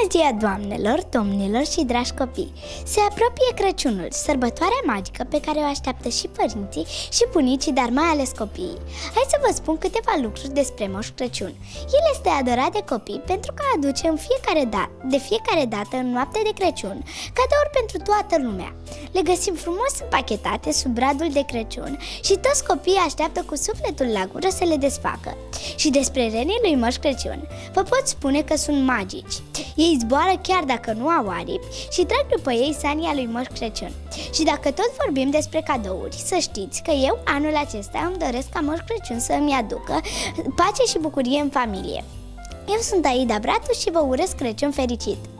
Bună ziua, doamnelor, domnilor și dragi copii! Se apropie Crăciunul, sărbătoarea magică pe care o așteaptă și părinții și bunicii, dar mai ales copiii. Hai să vă spun câteva lucruri despre Moș Crăciun. El este adorat de copii pentru că aduce de fiecare dată în noaptea de Crăciun cadouri pentru toată lumea. Le găsim frumos împachetate sub bradul de Crăciun și toți copiii așteaptă cu sufletul la gură să le desfacă. Și despre renii lui Moș Crăciun, vă pot spune că sunt magici. Ei zboară chiar dacă nu au aripi și trag după ei sania lui Moș Crăciun. Și dacă tot vorbim despre cadouri, să știți că eu anul acesta îmi doresc ca Moș Crăciun să îmi aducă pace și bucurie în familie. Eu sunt Aida Bratu și vă urez Crăciun fericit!